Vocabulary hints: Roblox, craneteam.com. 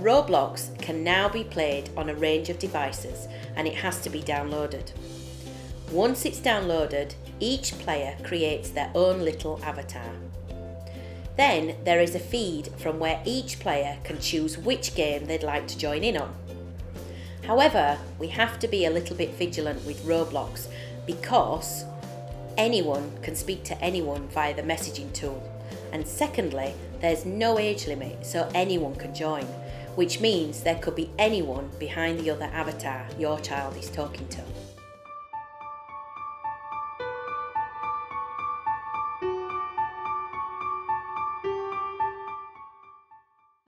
Roblox can now be played on a range of devices, and it has to be downloaded. Once it's downloaded, each player creates their own little avatar. Then there is a feed from where each player can choose which game they'd like to join in on. However, we have to be a little bit vigilant with Roblox because anyone can speak to anyone via the messaging tool. And secondly, there's no age limit, so anyone can join, which means there could be anyone behind the other avatar your child is talking to.